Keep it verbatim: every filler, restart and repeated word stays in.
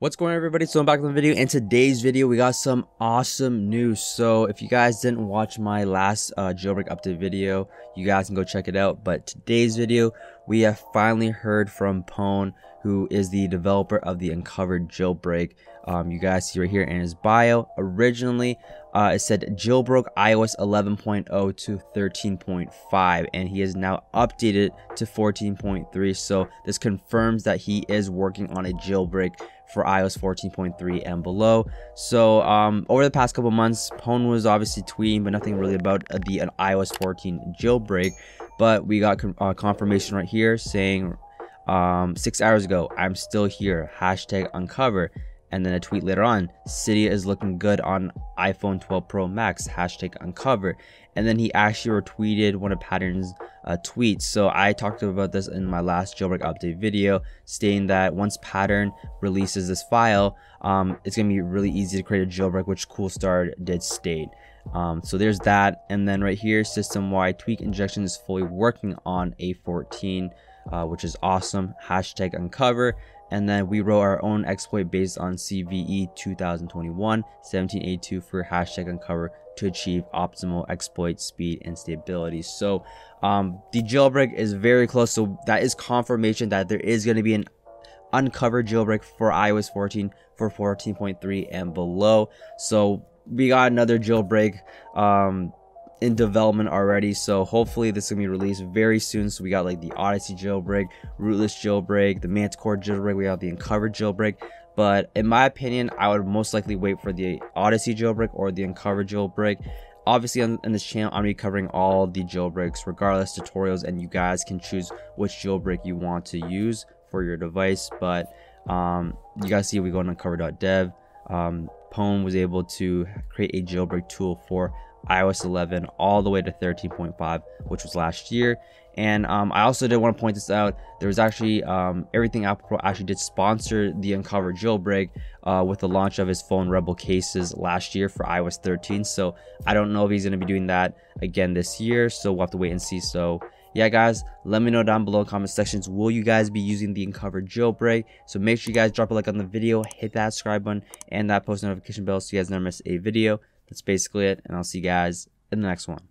What's going on, everybody? So I'm back with the video. In today's video, we got some awesome news. So if you guys didn't watch my last uh, jailbreak update video, you guys can go check it out. But today's video, we have finally heard from Pwn, who is the developer of the uncover jailbreak. Um, you guys see right here in his bio. Originally, uh, it said jailbroke iOS eleven point oh to thirteen point five, and he is now updated to fourteen point three. So this confirms that he is working on a jailbreak for iOS fourteen point three and below. So um, over the past couple months, Pwn was obviously tweeting, but nothing really about the an iOS fourteen jailbreak. But we got uh, confirmation right here saying um, six hours ago, I'm still here, hashtag uncover. And then a tweet later on, Cydia is looking good on iPhone twelve Pro Max, hashtag uncover. And then he actually retweeted one of Pattern's uh, tweets. So I talked about this in my last jailbreak update video, stating that once Pattern releases this file, um, it's gonna be really easy to create a jailbreak, which Coolstar did state. Um, so there's that. And then right here, system-wide tweak injection is fully working on A fourteen, uh, which is awesome, hashtag uncover. And then we wrote our own exploit based on C V E two thousand twenty-one seventeen eighty-two for hashtag uncover to achieve optimal exploit speed and stability. So um, the jailbreak is very close. So that is confirmation that there is going to be an uncover jailbreak for iOS fourteen for fourteen point three and below. So we got another jailbreak um, in development already, so hopefully this is gonna be released very soon. So we got like the Odyssey jailbreak, Rootless jailbreak, the Manticore jailbreak, we got the uncover jailbreak. But in my opinion, I would most likely wait for the Odyssey jailbreak or the uncover jailbreak. Obviously on, on this channel, I'm gonna be covering all the jailbreaks regardless tutorials, and you guys can choose which jailbreak you want to use for your device. But um you guys see we go on uncover dot dev. um Pwn was able to create a jailbreak tool for iOS eleven all the way to thirteen point five, which was last year. And um, I also did want to point this out. There was actually um, Everything Apple Pro actually did sponsor the uncover jailbreak uh, with the launch of his phone rebel cases last year for iOS thirteen. So I don't know if he's going to be doing that again this year, so we'll have to wait and see. So yeah, guys, let me know down below in the comment sections, will you guys be using the uncover jailbreak? So make sure you guys drop a like on the video, hit that subscribe button and that post notification bell so you guys never miss a video. That's basically it, and I'll see you guys in the next one.